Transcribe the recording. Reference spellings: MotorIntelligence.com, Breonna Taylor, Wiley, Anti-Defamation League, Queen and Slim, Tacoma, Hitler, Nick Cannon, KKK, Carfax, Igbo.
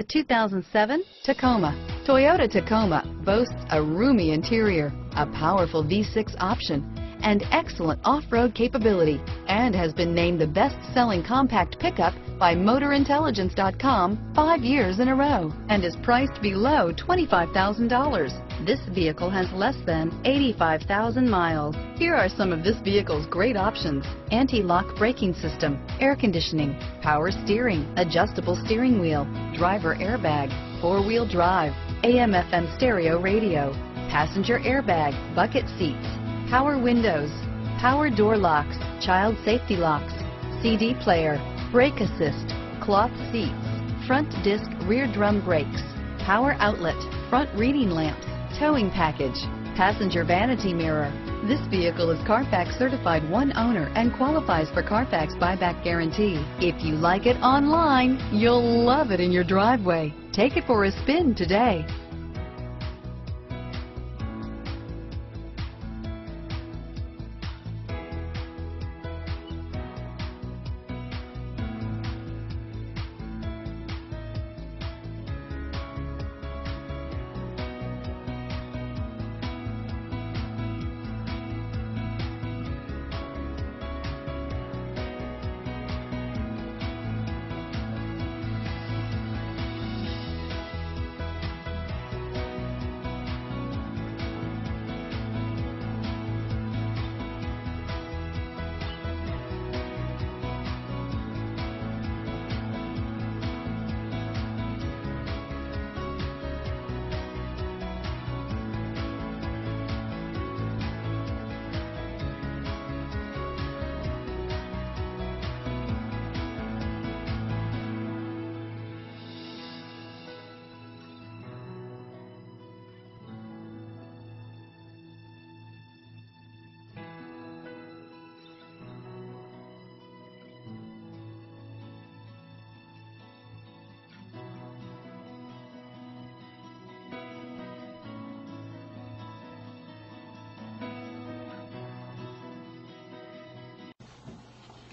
The 2007 Tacoma. Toyota Tacoma boasts a roomy interior, a powerful V6 option, and excellent off-road capability, and has been named the best-selling compact pickup by MotorIntelligence.com 5 years in a row, and is priced below $25,000. This vehicle has less than 85,000 miles. Here are some of this vehicle's great options: anti-lock braking system, air conditioning, power steering, adjustable steering wheel, driver airbag, four-wheel drive, AM/FM stereo radio, passenger airbag, bucket seats, power windows, power door locks, child safety locks, CD player, brake assist, cloth seats, front disc rear drum brakes, power outlet, front reading lamps, towing package, passenger vanity mirror. This vehicle is Carfax certified one owner and qualifies for Carfax buyback guarantee. If you like it online, you'll love it in your driveway. Take it for a spin today.